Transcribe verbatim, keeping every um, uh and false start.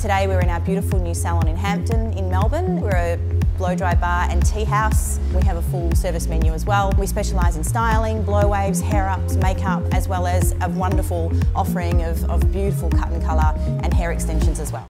Today we're in our beautiful new salon in Hampton in Melbourne. We're a blow-dry bar and tea house. We have a full service menu as well. We specialise in styling, blow waves, hair ups, makeup, as well as a wonderful offering of, of beautiful cut and colour and hair extensions as well.